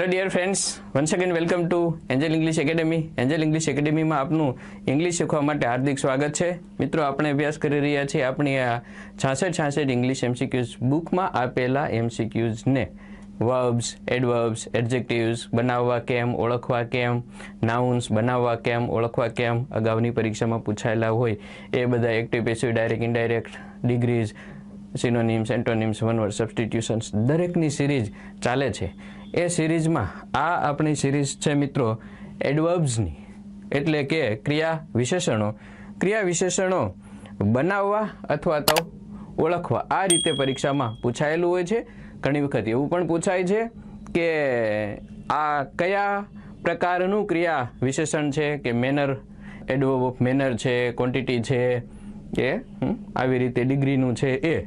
Hello dear friends, once again welcome to angel English academy. Angel English academy में आपनु English શીખવા માટે હાર્દિક સ્વાગત છે મિત્રો। આપણે અભ્યાસ કરી રહ્યા છીએ આપણી આ 66 ઇંગ્લિશ MCQs બુકમાં આપેલા MCQs ને વર્બ્સ, એડવર્બ્સ, એડજેક્ટિવ્સ બનાવવા કેમ, ઓળખવા કેમ, નાઉન્સ બનાવવા કેમ, ઓળખવા કેમ અગાઉની પરીક્ષામાં પૂછાયેલા હોય એ બધા active, passive, direct, indirect, degrees, synonyms, antonyms, one word, substitutions દરેકની સિરીઝ ચાલે છે। ए सीरीज में आ अपनी सीरीज है मित्रों एडवर्ब्स नी, एटले के क्रिया विशेषणों, क्रिया विशेषणों बनावा अथवा तो ओळखवा आ रीते परीक्षा में पूछायेलू होय छे। घणी वखत एवुं पण पूछाय छे के आ कया प्रकारनुं क्रिया विशेषण छे, के मेनर, एडवर्ब ऑफ मेनर छे, क्वॉंटिटी छे, के आवी रीते डिग्रीनुं छे। ए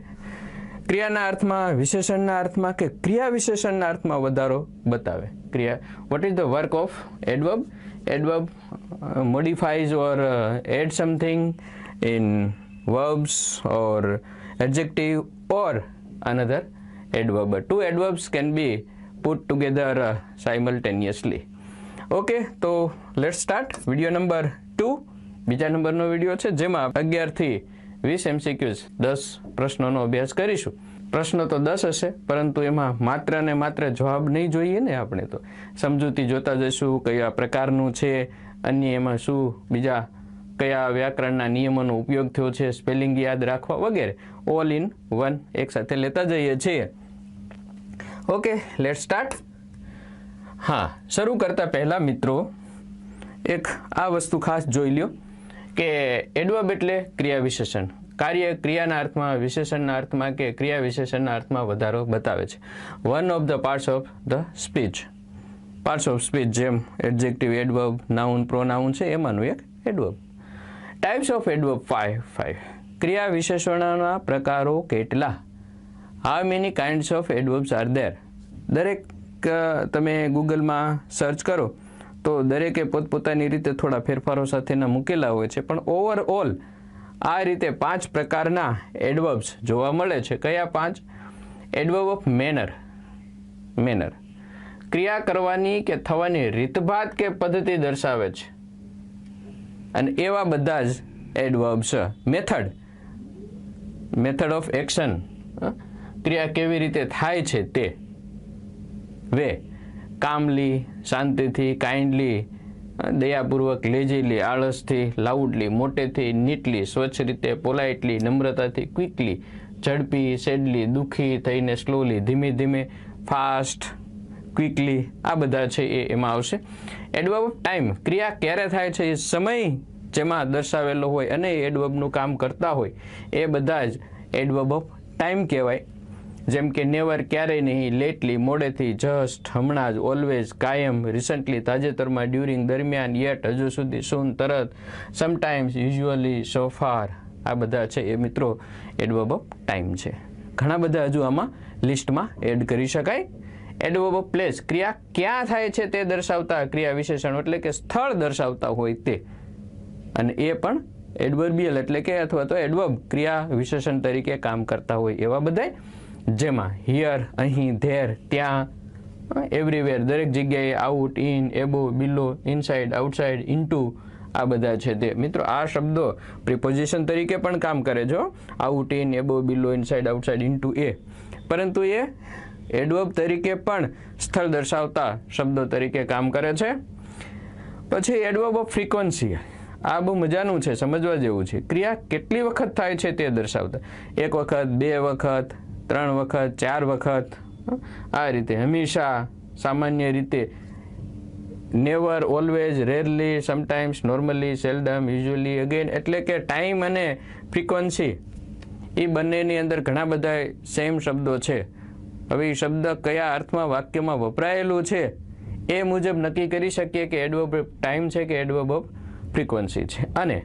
क्रियाना अर्थ में, विशेषणना अर्थ में के क्रिया विशेषणना अर्थ में वधारो बतावे। क्रिया what is the work of adverb. Adverb modifies or add something in verbs or adjective or another adverb. Two adverbs can be put together simultaneously. Okay, तो लेट्स स्टार्ट वीडियो नंबर 2। बीजा नंबरनो वीडियो छे जेमां 11 थी 20 MCQs 10 प्रश्नों अभ्यास करीशुं। प्रश्न तो 10 हशे परंतु एमां मात्र ने मात्र जवाब नहीं जोईए ने, आपणे तो समजूती जोता जईशुं कया प्रकारनुं छे, अन्य एमां शुं बीजा कया व्याकरणना नियमोनो उपयोग थयो छे, स्पेलिंग याद राखवा वगैरे ऑल इन वन एक साथे लेता जईए छीए। Okay, let's start. हाँ, शरू करता पहला मित्रों एक आ वस्तु खास जोई ल्यो के एडवर्ब एटले क्रिया विशेषण, कार्य क्रियाना अर्थ में, विशेषणना अर्थ में के क्रिया विशेषणना अर्थ में वधारो बतावे छे। One of the parts of the speech, parts of speech जेम एडजेक्टिव, एडवर्ब, नाउन, प्रोनाउन छे एमांनुं एक एडवर्ब। Types of adverb 5। क्रिया विशेषणना प्रकारो केटला, how many kinds of adverbs are there. दरेक तमे गूगल में सर्च करो तो दरेके पोतपोतानी रीते थोड़ा फेरफारों साथेना मूकेला होय छे, पण ओवरऑल आ रीते 5 प्रकारना एडवर्ब्स जोवा मळे छे। कया 5? एडवर्ब ऑफ मेनर, मेनर क्रिया करवानी के थवानी रीतभात के पद्धति दर्शावे छे, अने एवा बधा ज adverbs. Method, method of action, क्रिया केवी रीते थाय छे ते। वे, कामली, शांति थी, काइंडली, दयापूर्वक, लेजीली, आलस थी, लाउडली, मोटे थी, नीटली, स्वच्छ रीते, पोलाइटली, नम्रता थी, क्विकली, झड़पी, सेडली, दुखी थईने स्लोली, धीमे धीमे, फास्ट, क्विकली आ बधा छे एमां आवशे। एडवर्ब ऑफ टाइम, क्रिया क्यारे थाय छे ए समय जेमां दर्शावेलो होय अने एडवर्बनुं काम करता होय ए बधा ज एडवर्ब ऑफ टाइम कहेवाय। जेम के नेवर क्यारे नहीं, लेटली मोड़ेथी, जस्ट हमणाज, ऑलवेज कायम, रिसेंटली ताजेतरमा, ड्यूरिंग दरमियान, येट हजू सुधी, सून तरत, समटाइम्स, यूजुअली, सो फार आ बधा छे ए मित्रों एडवर्ब ऑफ टाइम छे। घणा बधा हजू आमां लिस्टमां एड करी शकाय। एडवर्ब ऑफ प्लेस, क्रिया क्यां थाय छे ते दर्शावता क्रिया विशेषण एटले के स्थळ दर्शावता होय ते, अने ए पण एडवर्बियल एटले के अथवा तो एडवर्ब क्रिया विशेषण तरीके काम करता होय एवा बधाय। जेमा हियर, अहीं, धेर, त्यां, एवरीवेर दरेक जग्याए, out, in, above, below, inside, outside, into आ बधा छे ते मित्रों। आ शब्दों प्रीपोजिशन तरीके पण काम करे छे, out, in, above, below, inside, outside, into ए, परंतु ये एडवर्ब तरीके पण स्थल दर्शावता शब्दों तरीके काम करे छे। पछी एडवर्ब ऑफ फ्रीक्वन्सी, आ बहु मजानुं छे, समजवा जेवुं छे। क्रिया केटली वखत थाय छे ते दर्शावता, एक वखत, बे वखत, 3 वखत, 4 वखत आ रीते, हमेशा, सामान्य रीते, never, always, rarely, sometimes, normally, seldom, usually, again एटले के टाइम अने फ्रीक्वन्सी ए बंनेनी अंदर घणा बधा सेम शब्दों छे। हवे ए शब्द कया अर्थमां वाक्यमां वपरायेलो छे ए मुजब नक्की करी शकीए के एडवर्ब ऑफ टाइम छे के एडवर्ब ऑफ फ्रीक्वन्सी छे। अने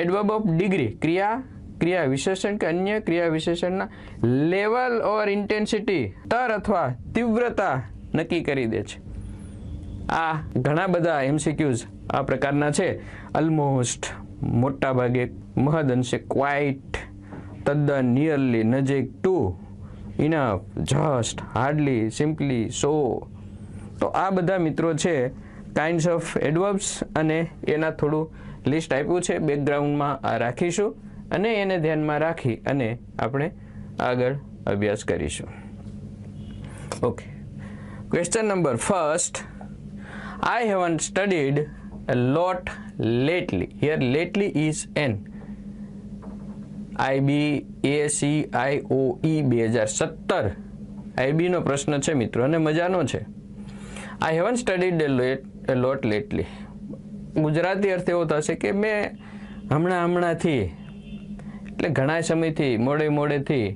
एडवर्ब ऑफ डिग्री, क्रिया, क्रिया विशेषण के अन्य क्रिया विशेषणना लेवल और इंटेन्सिटी, तर अथवा तीव्रता नक्की करी दे छे। आ घणा बधा एमसीक्यूज आ प्रकारना छे। ऑलमोस्ट मोटा भागे, महदअंशे, क्वाइट, तद्दन, नियरली, नजीक, too, enough, just, hardly, simply, so, तो आ बधा मित्रों छे काइंड्स ऑफ एडवर्ब्स अने एना थोड़ू लिस्ट आप्युं छे, बेकग्राउंड में आ राखीशुं अने एने ध्यान में राखी अने आपणे आगळ अभ्यास करीशुं। Okay, question number first, I haven't studied a lot lately. Here lately is N. IBACIOE 2017 IB નો પ્રશ્ન છે મિત્રો અને મજાનો છે। I haven't studied a lot lately. Gujarati અર્થ એવો થશે કે મેં હમણાંથી એટલે ઘણા સમયથી મોડેથી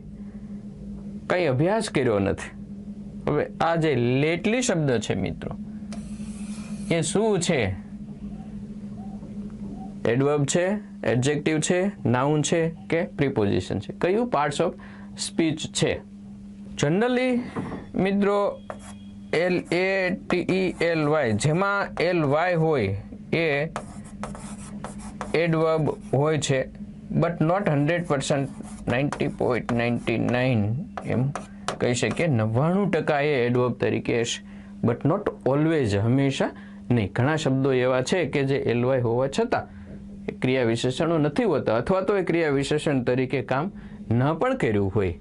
કંઈ અભ્યાસ કર્યો નથી। હવે આ જે લેટલી શબ્દ છે મિત્રો એ શું છે? એડવર્બ છે, એડજેક્ટિવ છે, નાઉન છે કે પ્રિપોઝિશન છે? કયું પાર્ટ્સ ઓફ સ્પીચ છે? જનરલી મિત્રો LATELY જેમાં LY હોય એ એડવર્બ હોય છે, બટ નોટ 100%, 90.99 એમ કહી શકીએ। 99% એ એડવર્બ તરીકે છે, બટ નોટ ઓલવેઝ, હંમેશા નહીં। ઘણા શબ્દો એવા છે કે જે LY હોવા છતાં ક્રિયા વિશેષણો નથી હોતા, અથવા તો એ ક્રિયા વિશેષણ તરીકે કામ ન પણ કર્યું હોય,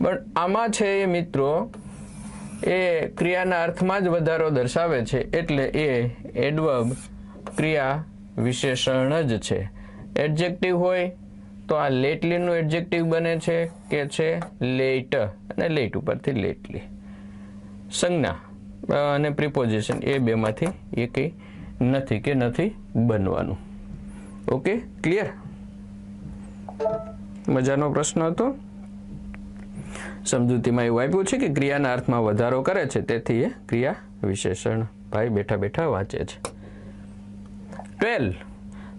બટ આમાં છે એ મિત્રો એ ક્રિયાના અર્થમાં જ વધારો દર્શાવે છે, એટલે એ એડવર્બ ક્રિયા વિશેષણ જ છે। એડજેક્ટિવ હોય તો આ લેટલીનું એડજેક્ટિવ બને છે કે છે લેટ, અને લેટ ઉપરથી લેટલી સંજ્ઞા અને પ્રિપોઝિશન એ બેમાંથી એકેય નથી કે નથી બનવાનું। Okay, clear? મજાનો પ્રશ્ન હતો। સમજૂતીમાં એવું આપ્યું છે કે ક્રિયાના અર્થમાં વધારો કરે છે તેથી એ ક્રિયા વિશેષણ। ભાઈ બેઠા બેઠા વાંચે છે। 12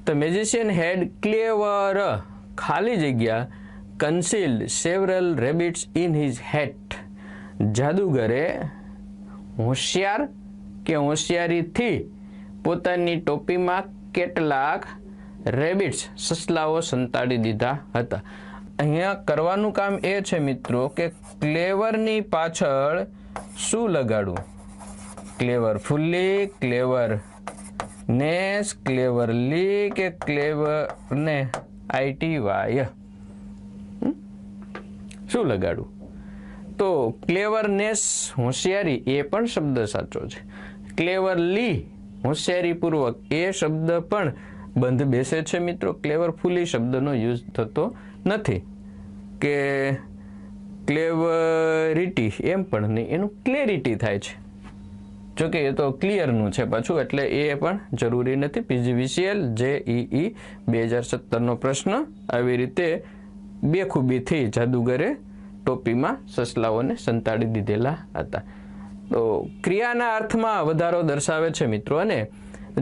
ધ મેજિશિયન હેડ ક્લેવર ખાલી જગ્યા concealed several rabbits in his hat. જાદુગરે હોશિયાર કે હોશિયારીથી પોતાની ટોપીમાં કેટલાક રેબિટ્સ સસલાઓ સંતાડી દીધા હતા। અહીંયા કરવાનું કામ એ છે મિત્રો કે ક્લેવરની પાછળ શું લગાડવું? ક્લેવરફુલી, ક્લેવરનેસ, ક્લેવરલી કે ક્લેવરને ITY શું લગાડવું? તો ક્લેવરનેસ હોશિયારી એ પણ શબ્દ સાચો છે, ક્લેવરલી હોશિયારીપૂર્વક એ શબ્દ પણ બંધ બેસે છે મિત્રો। ક્લેવરફુલી શબ્દનો યુઝ થતો નથી, કે ક્લેવરિટી એમ પણ નહીં, એનું ક્લેરિટી થાય છે। જોકે એ તો ક્લિયરનું છે પાછું, એટલે એ પણ જરૂરી નથી। PGVCL JEE 2017નો પ્રશ્ન આવી રીતે બેખૂબીથી જાદુગરે ટોપીમાં સસલાઓને સંતાડી દીધેલા હતા। તો ક્રિયાના અર્થમાં વધારો દર્શાવે છે મિત્રો, અને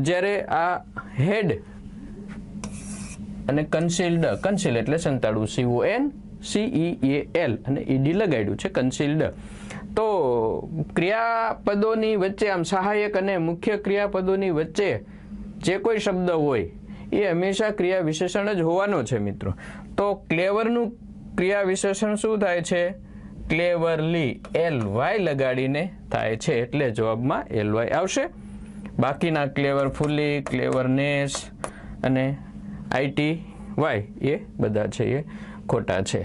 જ્યારે આ હેડ અને કન્સીલ્ડ, કન્સીલ એટલે સંતાડવું, CONCEAL અને ED લગાડ્યું છે, કન્સીલ્ડ। તો ક્રિયાપદોની વચ્ચે આમ સહાયક અને મુખ્ય ક્રિયાપદોની વચ્ચે જે કોઈ શબ્દ હોય એ હંમેશા ક્રિયા વિશેષણ જ હોવાનો છે મિત્રો। તો ક્લેવરનું ક્રિયા વિશેષણ શું થાય છે? ક્લેવરલી LY લગાડીને થાય છે, એટલે જવાબમાં LY આવશે। બાકીના ક્લેવરફુલી, ક્લેવરનેસ અને ITY એ બધા છે એ ખોટા છે।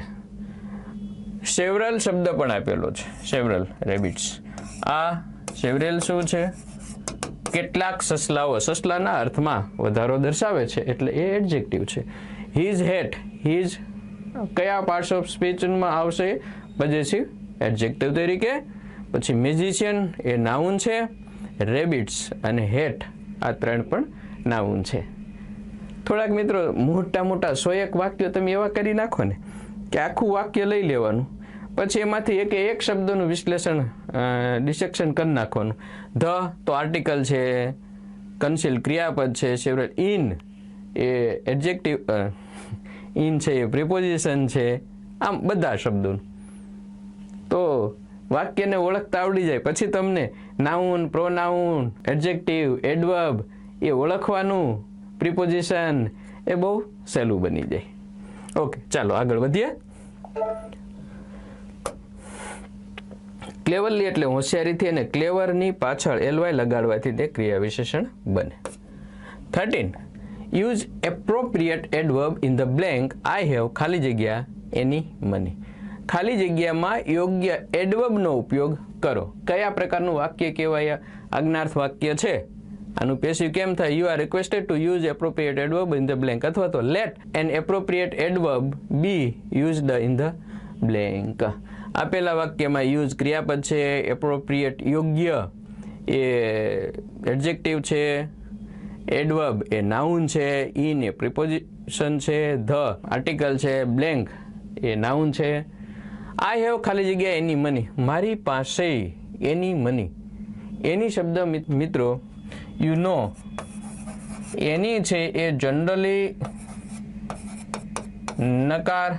સેવરલ શબ્દ પણ આપેલો છે, સેવરલ રેબિટ્સ। આ સેવરલ શું છે? કેટલાક સસલાઓ, સસલાના અર્થમાં વધારો દર્શાવે છે એટલે એ એડજેક્ટિવ છે। હિઝ હેટ, હિઝ કયા પાર્ટ્સ ઓફ સ્પીચમાં આવશે? પજેસિવ એડજેક્ટિવ તરીકે, પછી મેજિશિયન એ નાઉન છે, રેબિટ્સ અને હેટ આ ત્રણ પણ નાઉન છે। થોડાક મિત્રો મોટા 100 વાક્યો તમે એવા કરી નાખો ને કે આખું વાક્ય લઈ લેવાનું, પછી એમાંથી એક એક શબ્દનું વિશ્લેષણ, ડિસેક્શન કરી નાખવાનું। ધ તો આર્ટિકલ છે, કન્સીલ ક્રિયાપદ છે, સેવરલ, ઇન એ એડજેક્ટિવ, ઇન છે એ પ્રિપોઝિશન છે, આમ બધા શબ્દોનું। તો વાક્યને ઓળખતા આવડી જાય પછી તમને નાઉન, પ્રોનાઉન, એડજેક્ટિવ, એડવર્બ એ ઓળખવાનું, પ્રિપોઝિશન એ બહુ સહેલું બની જાય। ઓકે, ચાલો આગળ વધીએ। ક્લેવરલી એટલે હોશિયારીથી અને ક્લેવરની પાછળ એલવાય લગાડવાથી તે ક્રિયાવિશેષણ બને. 13 use appropriate adverb in the blank I have ખાલી જગ્યા એની મની. ખાલી જગ્યામાં યોગ્ય એડવર્બનો ઉપયોગ કરો. કયા પ્રકારનું વાક્ય કહેવાય? આજ્ઞાર્થ વાક્ય છે. આનું પેસિવ કેમ થાય? You are requested to use appropriate adverb in the blank, અથવા તો let an appropriate adverb be used in the blank. આપેલા વાક્યમાં યુઝ ક્રિયાપદ છે, એપ્રોપ્રિએટ યોગ્ય એ એડજેક્ટિવ છે, એડવર્બ એ નાઉન છે, ઇન એ પ્રિપોઝિશન છે, ધ આર્ટિકલ છે, બ્લેન્ક એ નાઉન છે. આઈ હેવ ખાલી જગ્યા એની મની, મારી પાસે એની મની. એની શબ્દ મિત્રો યુ નો એની છે એ જનરલી નકાર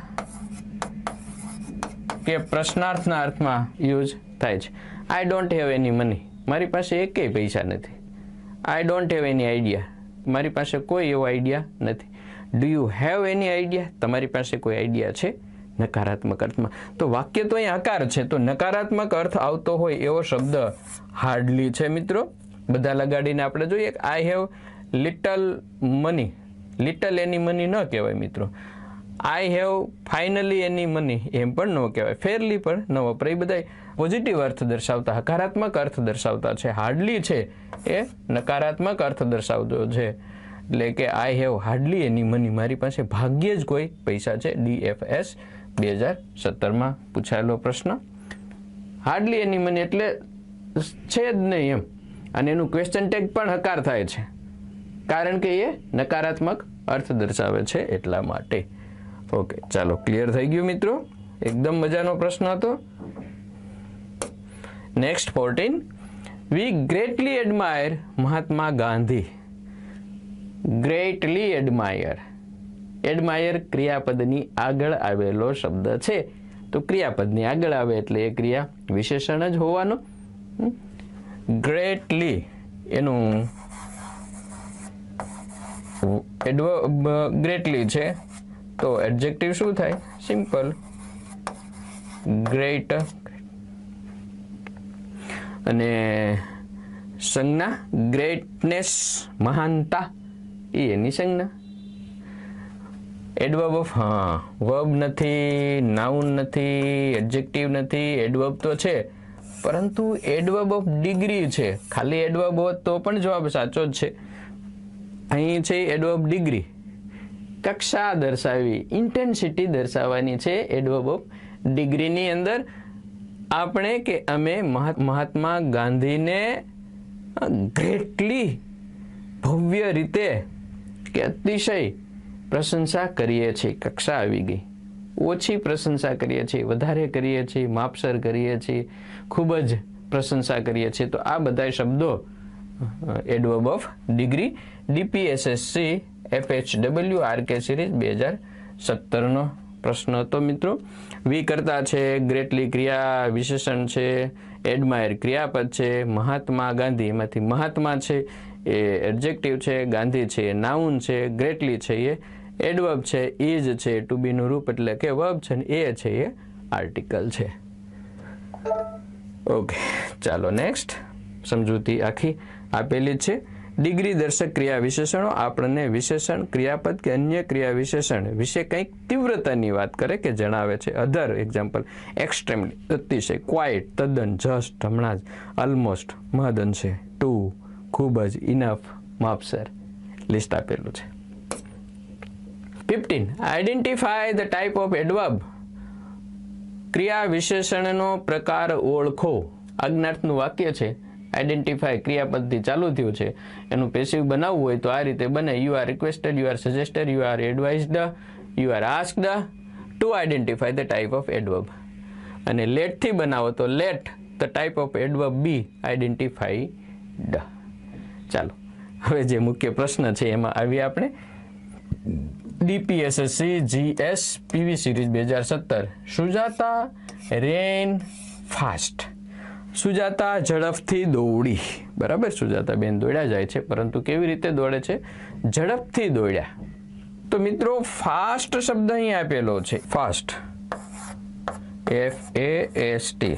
કે પ્રશ્નાર્થના અર્થમાં યુઝ થાય છે. I don't have any money, મારી પાસે એકેય પૈસા નથી. I don't have any idea, મારી પાસે કોઈ એવો આઈડિયા નથી. Do you have any idea, તમારી પાસે કોઈ આઈડિયા છે? નકારાત્મક અર્થમાં. તો વાક્ય તો અહીં આકાર છે, તો નકારાત્મક અર્થ આવતો હોય એવો શબ્દ હાર્ડલી છે મિત્રો. બધા લગાડીને આપણે જોઈએ કે I have little money. Little any money ન કહેવાય મિત્રો. I have finally any money એમ પણ ન કહેવાય, ફેરલી પણ ન વપરાય. બધા પોઝિટિવ અર્થ દર્શાવતા, હકારાત્મક અર્થ દર્શાવતા છે. હાર્ડલી છે એ નકારાત્મક અર્થ દર્શાવતો છે, એટલે કે I have hardly any money, મારી પાસે ભાગ્યે જ કોઈ પૈસા છે. DFS 2017માં પૂછાયેલો પ્રશ્ન. હાર્ડલી એની મની એટલે છે જ નહીં એમ, અને એનું ક્વેશ્ચન ટેગ પણ હકાર થાય છે, કારણ કે એ નકારાત્મક અર્થ દર્શાવે છે એટલા માટે. ઓકે, ચાલો ક્લિયર થઈ ગયું મિત્રો. એકદમ મજાનો પ્રશ્ન હતો. Next 14 we greatly admire Mahatma Gandhi. Greatly admire, admire ક્રિયાપદની આગળ આવેલો શબ્દ છે, તો ક્રિયાપદની આગળ આવે એટલે એ ક્રિયા વિશેષણ જ હોવાનો. ગ્રેટલી એનું એડવર્બ ગ્રેટલી છે, તો એડજેક્ટિવ શું થાય? Simple great. અને સંજ્ઞા ગ્રેટનેસ, મહાનતા, એ એની સંજ્ઞા. એડવર્બ ઓફ, હા, વર્બ નથી, નાઉન નથી, એડજેક્ટિવ નથી, એડવર્બ તો છે પરંતુ એડવર્બ ઓફ ડિગ્રી છે. ખાલી એડવર્બ હોત તો પણ જવાબ સાચો જ છે. અહીં છે એડવર્બ ડિગ્રી, કક્ષા દર્શાવી, ઇન્ટેન્સિટી દર્શાવવાની છે. એડવર્બ ઓફ ડિગ્રીની અંદર આપણે કે અમે મહાત્મા ગાંધીને ગ્રેટલી ભવ્ય રીતે કે અતિશય પ્રશંસા કરીએ છીએ. કક્ષા આવી ગઈ. ઓછી પ્રશંસા કરીએ છીએ, વધારે કરીએ છીએ, માપસર કરીએ છીએ, ખૂબ જ પ્રશંસા કરીએ છીએ. તો આ બધા શબ્દો adverb of degree DPSSC FHWRK series 2017નો પ્રશ્ન હતો મિત્રો. વી કરતા છે, ગ્રેટલી ક્રિયા વિશેષણ છે, એડમાયર ક્રિયાપદ છે, મહાત્મા ગાંધી એમાંથી મહાત્મા છે એ એડજેક્ટિવ છે, ગાંધી છે એ નાઉન છે, ગ્રેટલી છે એ એડવર્બ છે, ઇઝ છે ટુ બીનું રૂપ એટલે કે વર્બ છે, ને એ છે એ આર્ટિકલ છે. ઓકે, ચાલો નેક્સ્ટ. સમજૂતી આખી આપેલી છે. ડિગ્રી દર્શક ક્રિયા વિશેષણો આપણને વિશેષણ, ક્રિયાપદ કે અન્ય ક્રિયા વિશેષણ વિશે કંઈક તીવ્રતાની વાત કરે કે જણાવે છે. અધર એક્ઝામ્પલ એક્સ્ટ્રીમલી, અતિશય, ક્વાઇટ, તદ્દન, જસ્ટ, હમણાં જ, ઓલમોસ્ટ, મહદઅંશે, ટુ, ખૂબ જ, ઇનફ, માપસર. લિસ્ટ આપેલું છે. 15 identify the type of adverb. ક્રિયા વિશેષણનો પ્રકાર ઓળખો. આજ્ઞાર્થનું વાક્ય છે, આઈડેન્ટિફાય ક્રિયાપદથી ચાલુ થયું છે, એનું પેસિવ બનાવવું હોય તો આ રીતે બને. You are requested, you are suggested, you are advised, you are asked to identify the type of adverb. અને લેટથી બનાવો તો let the type of adverb be identified. ચાલો હવે જે મુખ્ય પ્રશ્ન છે એમાં આવીએ આપણે. DPSSC GS PV series 2017. Sujata ran fast. Sujata ઝડપથી દોડી. બરાબર, સુજાતા બેન દોડ્યા જાય છે, પરંતુ કેવી રીતે દોડે છે? ઝડપથી દોડ્યા. તો મિત્રો ફાસ્ટ શબ્દ અહીં આપેલો છે. ફાસ્ટ FAST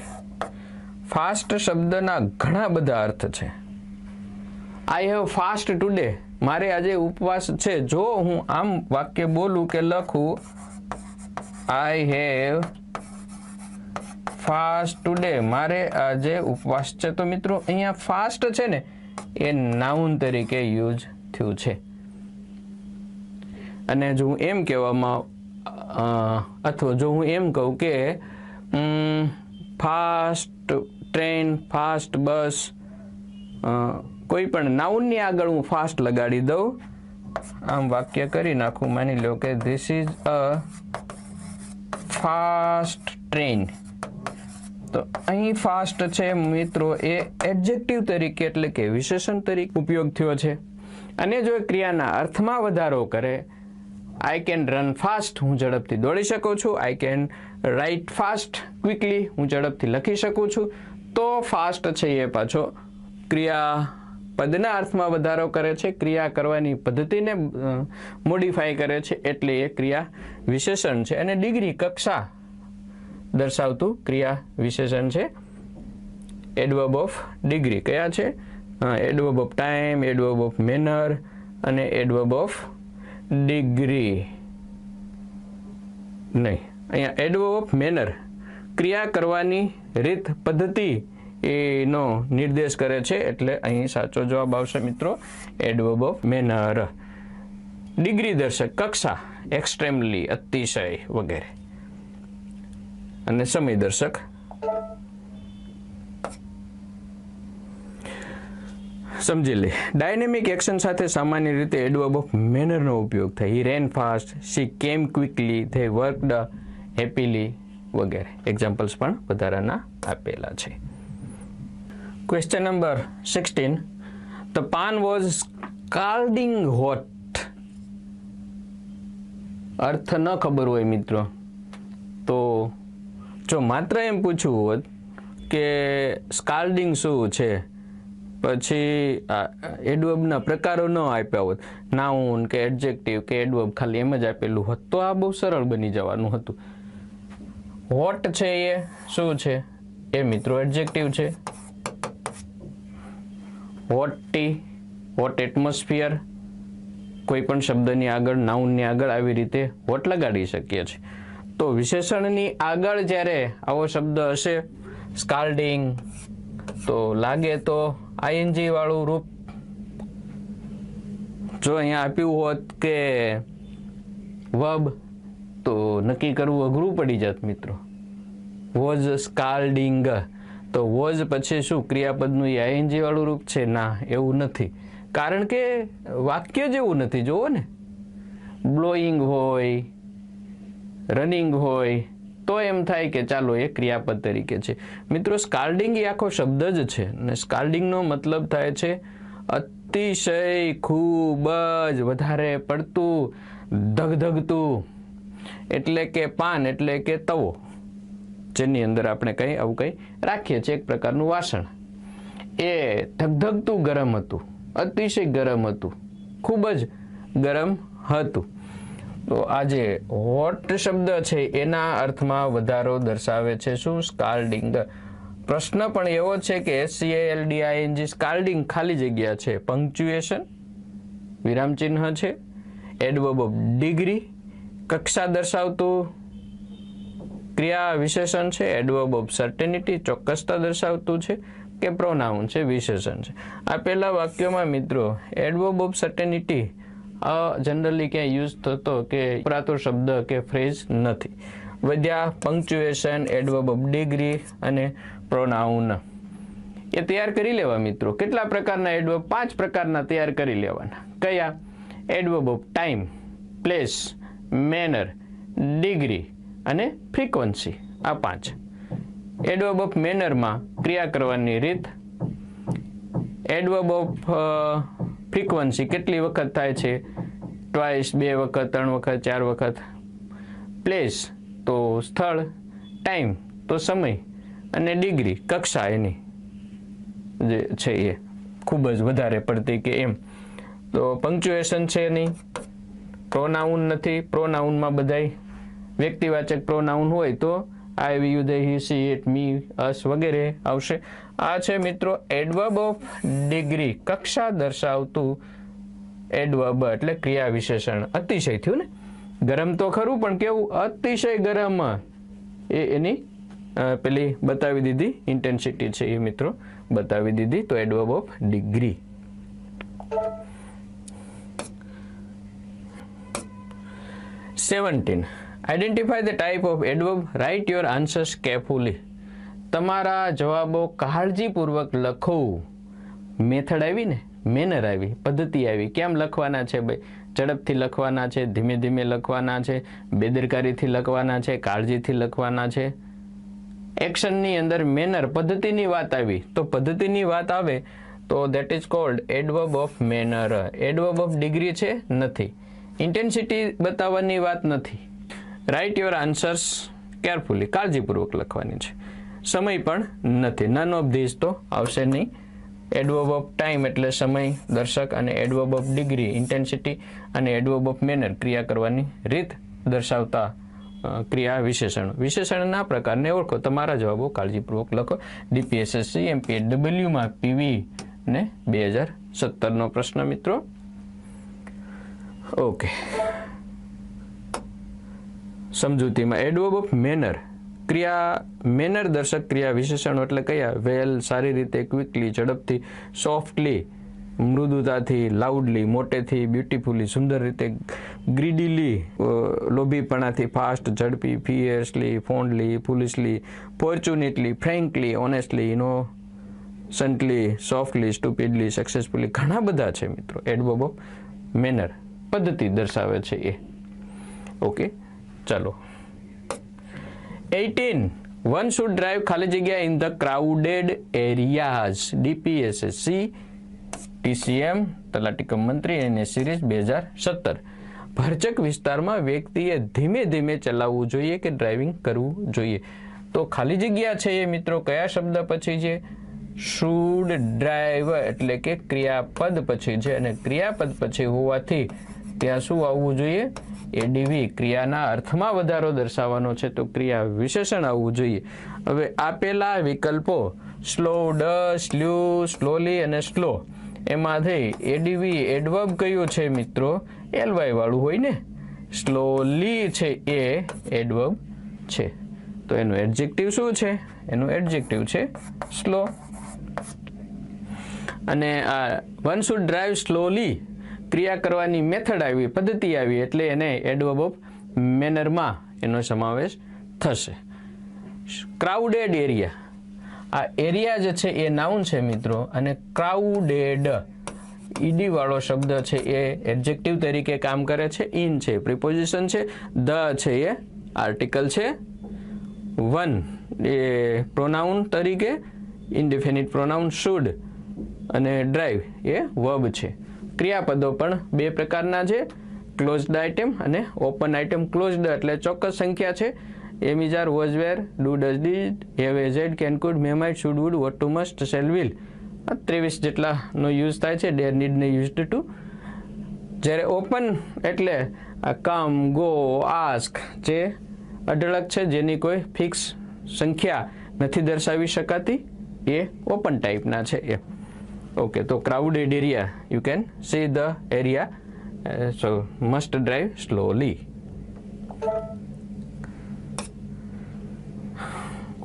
फास्ट शब्दना घणा बधा अर्थ छे। आई हेव फास्ट टुडे, मारे आज उपवास छे। जो हूँ आम वाक्य बोलू के लखू आई हेव फास्ट टुडे, मारे आज उपवास छे, तो मित्रों अहींया फास्ट छे ने ए नाउन तरीके यूज थयु छे। अने जो हूँ एम कहेवामां अथवा जो हूँ एम कहूँ के फास्ट ट्रेन, फास्ट बस, कोई पण नाउन नी आगळ हूँ फास्ट लगाड़ी दऊं, आम वाक्य करी नाखुं। मानी लो के this is a fast train, तो अहीं फास्ट छे मित्रों ए एडजेक्टिव तरीके एटले के विशेषण तरीके उपयोग थयो छे। अने जो क्रियाना अर्थमां वधारो करे, आई केन रन फास्ट, हूँ झड़पथी दौड़ी सकूं छूं। I can write fast quickly, हूँ झड़पथी लखी सकूं छूं। तो फास्ट छे ए पाछो क्रिया पदना अर्थमां वधारो करे छे, क्रिया करवानी पद्धतिने मोडिफाई करे छे, एटले ए क्रिया विशेषण छे अने डिग्री कक्षा दर्शावतुं क्रिया विशेषण छे। एडवर्ब ऑफ डिग्री क्या छे? Adverb of time, adverb of manner अने एडवर्ब ऑफ डिग्री। नहीं, अहींया एडवर्ब ऑफ मेनर क्रिया करवानी रीत पद्धति एनो निर्देश करे छे, एटले अहीं साचो जवाब आवशे मित्रों एडवर्ब ऑफ मेनर। डिग्री दर्शक कक्षा एक्सट्रीमली, अतिशय वगैरह, अने समय दर्शक समझी ले। डायनेमिक एक्शन साथे सामान्य रीते एडवर्ब ऑफ मेनर नो उपयोग थाय। He ran fast, she came quickly, they worked happily वगैरह एक्जाम्पल्स पण वधाराना आपेला छे। Question number 16, the pan was scalding hot. अर्थ न खबर होय मित्रों, तो जो मात्र एम पूछू होत के स्कार्डिंग शुं छे, पछी एडवर्बना प्रकारो न आप्या होत, नाउन के एडजेक्टिव के एडवर्ब खाली एम ज आपेलू होत, तो आ बहुत सरल बनी जवानुं हतुं। हॉट छे ये शुं छे? ए मित्रों एडजेक्टिव छे। हॉटी, हॉट एटमोस्फियर, कोई पण शब्दनी आगळ नाउननी आगळ आवी रीते हॉट लगाडी शकीए छे। तो विशेषणनी आगळ ज्यारे आवो शब्द हशे स्कार्डिंग, तो लागे तो आईएनजी वालू रूप जो अहीं आप्यु होत के वर्ब, तो नक्की करवू अघरू पड़ी जात मित्रों। वॉज स्कार्डिंग, तो वॉज पछी शुं क्रियापदनुं ए आईएनजी वालू रूप छे? ना, एवुं नथी, कारण के वाक्य जेवुं नथी। जोवो ने, ब्लोइंग होय, रनिंग होय, तो एम थाय के चालो ए क्रियापद तरीके छे। मित्रों स्कार्डिंग आखो शब्द ज छे ने स्कार्डिंग नो मतलब थाय छे अतिशय, खूब ज, वधारे पड़तुं, धगधगतुं, एटले के पान एटले के तवो, जेनी अंदर आपणे कई आवुं कई राखीए छे एक प्रकारनुं वासण। ए धगधगतुं गरम हतुं, अतिशय गरम हतुं, खूब ज गरम हतुं। तो आजे हॉट शब्द छे एना अर्थमां वधारो दर्शावे छे शुं? स्कार्डिंग। प्रश्न पण एवो छे के SCALDING स्कार्डिंग खाली जग्या छे, पंक्चुएशन विराम चिन्ह छे, एडवर्ब ऑफ डिग्री कक्षा दर्शावतुं क्रिया विशेषण छे, एडवर्ब ऑफ सर्टेनिटी चोक्कसता दर्शावतुं छे के प्रोनाउन छे, विशेषण छे। आ पेला वाक्यमां मित्रों एडवर्ब ऑफ सर्टेनिटी जनरली क्या यूज थतो के प्रातो शब्द के फ्रेज नथी। वध्या पंक्चुएशन, एडवर्ब ऑफ डिग्री अने प्रोनाउन ये तैयार करी लेवा मित्रों। केटला प्रकारना एडवर्ब? 5 प्रकारना तैयार करी लेवाना। कया? Adverb of time, place, manner, degree अने फ्रीक्वन्सी, आ 5। एडवर्ब ऑफ मेनर मां क्रिया करवानी रीत, एडवर्ब ऑफ फ्रीक्वन्सी कितनी वक्त थाय छे? ट्वाइस, 2 वखत, 3 वखत, 4 वखत। प्लेस तो स्थल, टाइम तो समय अने डिग्री कक्षा एनी जे छे ये खूब ज वधारे पड़ती के एम। तो पंक्चुएशन छे नहीं, प्रोनाउन नहीं, प्रोनाउन में बधाई व्यक्तिवाचक प्रोनाउन होय तो I, you, they, he, she, it, me, us વગેરે આવશે. આ છે મિત્રો એડવર્બ ઓફ ડિગ્રી, કક્ષા દર્શાવતું એડવર્બ એટલે ક્રિયા વિશેષણ. અતિશય થયું ને, ગરમ તો ખરું પણ કેવું અતિશય ગરમ, એની પેલી બતાવી દીધી ઇન્ટેન્સિટી છે એ મિત્રો બતાવી દીધી. તો adverb of degree. Identify the type of adverb. Write your answers carefully. તમારા જવાબો કાળજીપૂર્વક લખો. મેથડ આવી ને, મેનર આવી, પદ્ધતિ આવી. કેમ લખવાના છે ભાઈ? ઝડપથી લખવાના છે, ધીમે ધીમે લખવાના છે, બેદરકારીથી લખવાના છે, કાળજીથી લખવાના છે. એક્શનની અંદર મેનર, પદ્ધતિની વાત આવી. તો પદ્ધતિની વાત આવે તો that is called adverb of manner. Adverb of degree છે નથી. ઇન્ટેન્સિટી બતાવવાની વાત નથી. રાઇટ યોર આન્સર્સ કેરફુલી, કાળજીપૂર્વક લખવાની છે. સમય પણ નથી. નન ઓફ ધીઝ તો આવશે નહીં. એડવર્બ ઓફ ટાઈમ એટલે સમય દર્શક, અને એડવર્બ ઓફ ડિગ્રી ઇન્ટેન્સિટી, અને એડવર્બ ઓફ મેનર ક્રિયા કરવાની રીત દર્શાવતા ક્રિયા વિશેષણ. વિશેષણના પ્રકારને ઓળખો. તમારા જવાબો કાળજીપૂર્વક લખો. DPSSC MPWમાં PV ને 2017નો પ્રશ્ન મિત્રો. ઓકે, સમજૂતીમાં એડવર્બ ઓફ મેનર, ક્રિયા મેનર દર્શક ક્રિયા વિશેષણો એટલે કયા? વેલ સારી રીતે, ક્વિકલી ઝડપથી, સોફ્ટલી મૃદુતાથી, લાઉડલી મોટેથી, બ્યુટીફુલી સુંદર રીતે, ગ્રીડીલી લોભીપણાથી, ફાસ્ટ ઝડપી, fiercely fondly, foolishly fortunately, frankly honestly, innocently, softly stupidly, successfully. ઘણા બધા છે મિત્રો એડવર્બ ઓફ મેનર, પદ્ધતિ દર્શાવે છે એ. ઓકે ચાલો 18. One should drive ખાલી જગ્યા in the crowded areas. DPSSC TCM તલાટી કમ મંત્રી એને સિરીઝ 2017. ભરચક વિસ્તારમાં વ્યક્તિએ ધીમે ધીમે ચલાવવું જોઈએ કે ડ્રાઇવિંગ કરવું જોઈએ? તો ખાલી જગ્યા છે એ મિત્રો કયા શબ્દ પછી છે? શુડ ડ્રાઈવ એટલે કે ક્રિયાપદ પછી છે, અને ક્રિયાપદ પછી હોવાથી ત્યાં શું આવવું જોઈએ? એડીવી, ક્રિયાના અર્થમાં વધારો દર્શાવવાનો છે તો ક્રિયા વિશેષણ આવવું જોઈએ. હવે આપેલા વિકલ્પો સ્લો, ડસ, સ્લ્યુ, સ્લોલી અને સ્લો, એમાંથી એડીવી એડવર્બ કયું છે મિત્રો? એલવાય વાળું હોય ને. સ્લોલી છે એ એડવર્બ છે, તો એનું એડજેક્ટિવ શું છે? એનું એડજેક્ટિવ છે સ્લો. અને આ વન શુડ ડ્રાઈવ સ્લોલી, ક્રિયા કરવાની મેથડ આવી, પદ્ધતિ આવી, એટલે એને એડવર્બ ઓફ મેનરમાં એનો સમાવેશ થશે. ક્રાઉડેડ એરિયા, આ એરિયા જે છે એ નાઉન છે મિત્રો, અને ક્રાઉડેડ ઈડી વાળો શબ્દ છે એ એડજેક્ટિવ તરીકે કામ કરે છે. ઇન છે પ્રિપોઝિશન છે, ધ છે એ આર્ટિકલ છે, વન એ પ્રોનાઉન તરીકે ઇનડિફિનિટ પ્રોનાઉન, શુડ અને ડ્રાઈવ એ વર્બ છે. ક્રિયાપદો પણ બે પ્રકારના છે, ક્લોઝડ આઇટમ અને ઓપન આઇટમ. ક્લોઝડ એટલે ચોક્કસ સંખ્યા છે. Am, is, are, was, were, do, does, did, have, is, can, could, may, might, should, would, what, to, must, shall, will. આ 23 જેટલા નો યુઝ થાય છે. ડેર, નીડ ને યુઝ ટુ. જ્યારે ઓપન એટલે આ કમ, ગો, આસ્ક, જે અઢળક છે, જેની કોઈ ફિક્સ સંખ્યા નથી દર્શાવી શકાતી, એ ઓપન ટાઈપના છે એ. ઓકે, તો crowded area, you can see the area, so must drive slowly.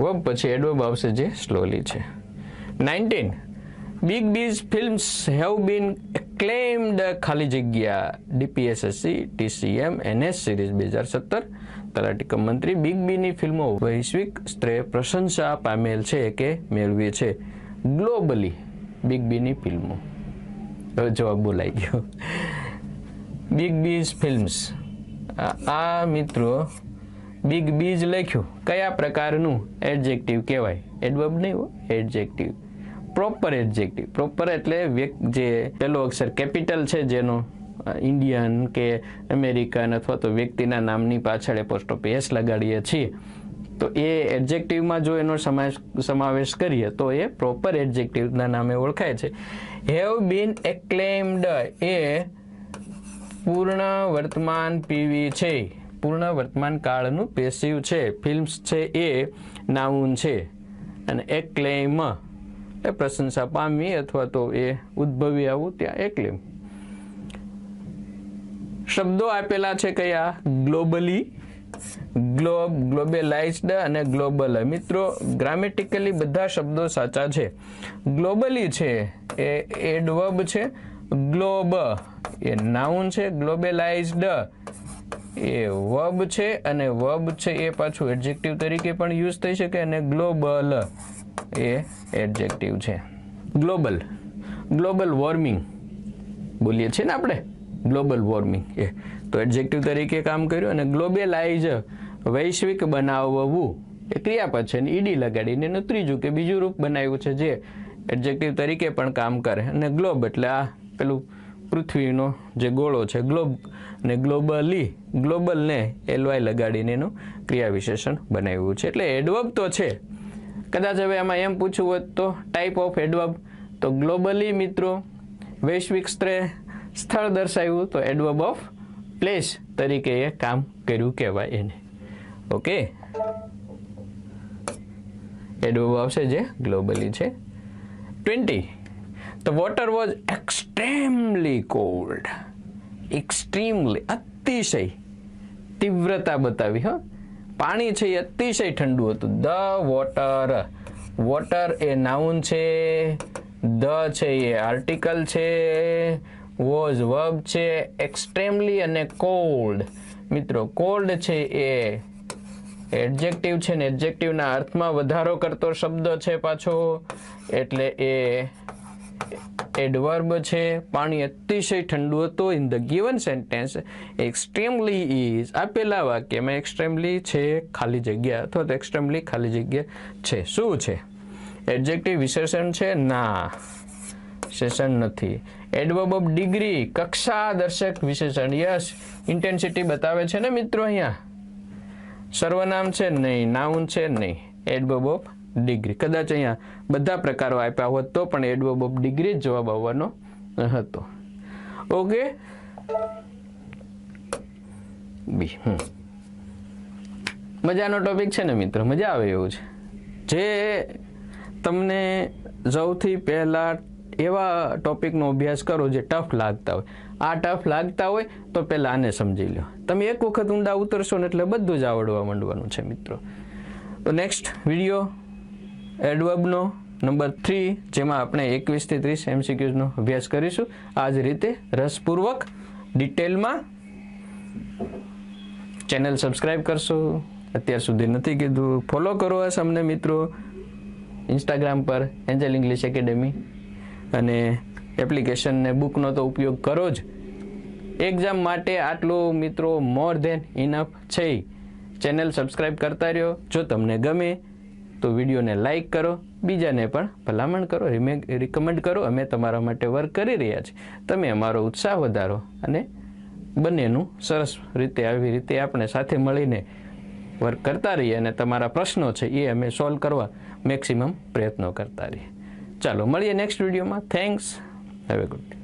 Verb પછી એડવર્બ આવશે જે સ્લોલી છે. 19. Big bees films have been acclaimed, ખાલી જગ્યા DPSSC TCM NS સિરીઝ 2017 તલાટી કમ મંત્રી. બિગ બીની ફિલ્મો વૈશ્વિક સ્તરે પ્રશંસા પામેલ છે કે મેળવી છે? ગ્લોબલી બિગ બીની ફિલ્મો. હવે જવાબ બોલાઈ ગયો. બિગ બીઝ ફિલ્મ્સ, આ મિત્રો બિગ બીઝ લખ્યું, કયા પ્રકારનું એડજેક્ટિવ કહેવાય? એડવર્બ નહીં હો, એડજેક્ટિવ. પ્રોપર એડજેક્ટિવ, પ્રોપર એટલે જે પહેલો અક્ષર કેપિટલ છે જેનો, ઇન્ડિયન કે અમેરિકન અથવા તો વ્યક્તિના નામની પાછળ પોસ્ટ ઓફ એસ લગાડીએ છીએ, તો એ એડજેક્ટિવમાં જો એનો સમાવેશ કરીએ તો એ પ્રોપર એડજેક્ટિવના નામે ઓળખાય છે. હેવ બીન એક્લેમ્ડ એ પૂર્ણ વર્તમાન PV છે, पूर्ण वर्तमान काळनु पेसिव छे। फिल्म्स छे ए नाउन छे अने एक्लेम ए प्रशंसा पामी अथवा तो ए उद्भवी आवुं त्यां एक्लेम। शब्दों आपेला छे कया ग्लोबली, ग्लोब, ग्लोबलाइज्ड अने ग्लोबल। मित्रों ग्रामेटिकली बधा शब्दों साचा छे। ग्लोबली छे ए एडवर्ब छे, ग्लोब ए नाउन छे, ग्लोबलाइज्ड ए वर्ब छे अने वर्ब छे ए पाछुं एडजेक्टिव तरीके पण यूज थई शके अने ग्लोबल ए एडजेक्टिव छे। ग्लोबल, ग्लोबल वॉर्मिंग बोलीए छे ने आपणे ग्लोबल वॉर्मिंग ए तो एडजेक्टिव तरीके काम कर्युं अने ग्लोबलाइज वैश्विक बनावવું ए क्रियापद छे ने ईडी लगाडीने एનું ત્રીજું કે બીજું રૂપ બનાવ્યું છે જે एडजेक्टिव तरीके पण काम करे अने ग्लोब एटले आ पेलुं पृथ्वीनो जे गोळो छे ग्लोब ने ग्लोबली ग्लोबल ने एलवाय लगाडीने एનું ક્રિયા વિશેષણ બનાવ્યું છે। એટલે એડવર્બ તો છે। कदाच हवे आमां एम पूछ्युं होत तो टाइप ऑफ एडवर्ब तो ग्लोबली मित्रों वैश्विक स्तरे स्थळ दर्शाव्યું तो एडवर्ब ऑफ प्लेस तरीके ए काम कर्युं कहेवाय एने। ओके एडवर्ब आवशे जे ग्लोबली छे। 20 The water was extremely cold. Extremely अतिशय तीव्रता बतावी। हाँ पानी छे अतिशय ठंडू हतुं। The water, water A noun छे, the छे ए article छे, was verb छे, extremely अने cold मित्रों cold छे ए एडजेक्टिव छे ने एडजेक्टिव ना अर्थ में वधारो करतो शब्द छे पाछो एटले ए एडवर्ब छे। पानी अतिशय ठंडू हतुं। In the given sentence extremely is आपेला वाक्य में एक्सट्रीमली छे खाली जग्या अथवा तो एक्सट्रीमली खाली जग्या छे। शुं छे एडजेक्टिव विशेषण छे ना विशेषण नथी। एडवर्ब ऑफ डिग्री कक्षा दर्शक विशेषण यस इंटेन्सिटी बतावे छे ने मित्रों। अहींया सर्वनाम छे नहीं, नाउन छे नहीं। एडवर्ब ऑफ डिग्री कदाच अहींया बधा प्रकारो आप्या होत तो पण एडवर्ब ऑफ डिग्री जवाब आवવાનો હતો। ओके बी मजानो टॉपिक छे ने मित्रों। मजा आवे एवो छे। जे तमने સૌથી પહેલા एवा टॉपिक नो अभ्यास करो जे टफ लागता होय आ टफ लागता होय तो पहला आने समझी लो। तमे एक वखत ઊંડા ઉતરશો ને એટલે બધું જ આવડવા માંડવાનું છે મિત્રો। તો નેક્સ્ટ વિડિયો એડવર્બ નો નંબર 3 જેમાં આપણે 21 થી 30 MCQs નો અભ્યાસ કરીશું। આ જ રીતે રસપૂર્વક ડિટેલમાં ચેનલ સબસ્ક્રાઇબ કરશો। અત્યાર સુધી નથી કીધું ફોલો કરો આ અમને મિત્રો Instagram પર Angel English Academy અને एप्लिकेशन ने बुक नो तो उपयोग करो ज। एग्जाम माटे आटलो मित्रों मोर देन इनफ छे। चैनल सब्सक्राइब करता रहो। जो तमने गमे तो वीडियो ने लाइक करो, बीजा ने पण भलामण करो, रिकमेंड करो। अमे तमारा माटे वर्क करी रह्या छे। तमे अमारो उत्साह वधारो अने बनेनु सरस रीते आवी रीते आपणे साथे मळीने वर्क करता रहीए अने तमारा प्रश्नो छे ए अमे सॉल्व करवा मेक्सिमम प्रयत्नो करता रहीए। चलो मळीए नेक्स्ट विडियो में। Thanks. Have a good day.